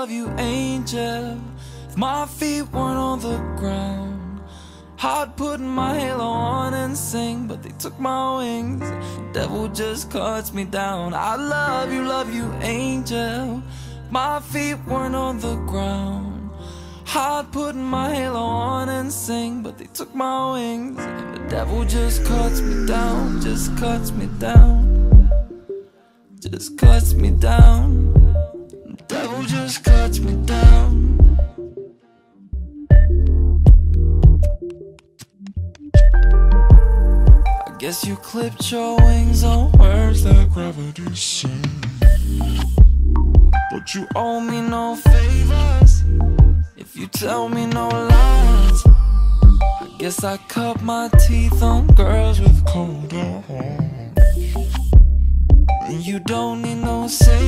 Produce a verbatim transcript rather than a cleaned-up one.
love you, angel. If my feet weren't on the ground, I'd put my halo on and sing, but they took my wings. Devil just cuts me down. I love you, love you, angel. If my feet weren't on the ground, I'd put my halo on and sing, but they took my wings. The devil just cuts me down, just cuts me down, just cuts me down. The devil just cuts me down. I guess you clipped your wings on words that gravity said, but you owe me no favors if you tell me no lies. I guess I cut my teeth on girls with colder hearts, and you don't need no savings.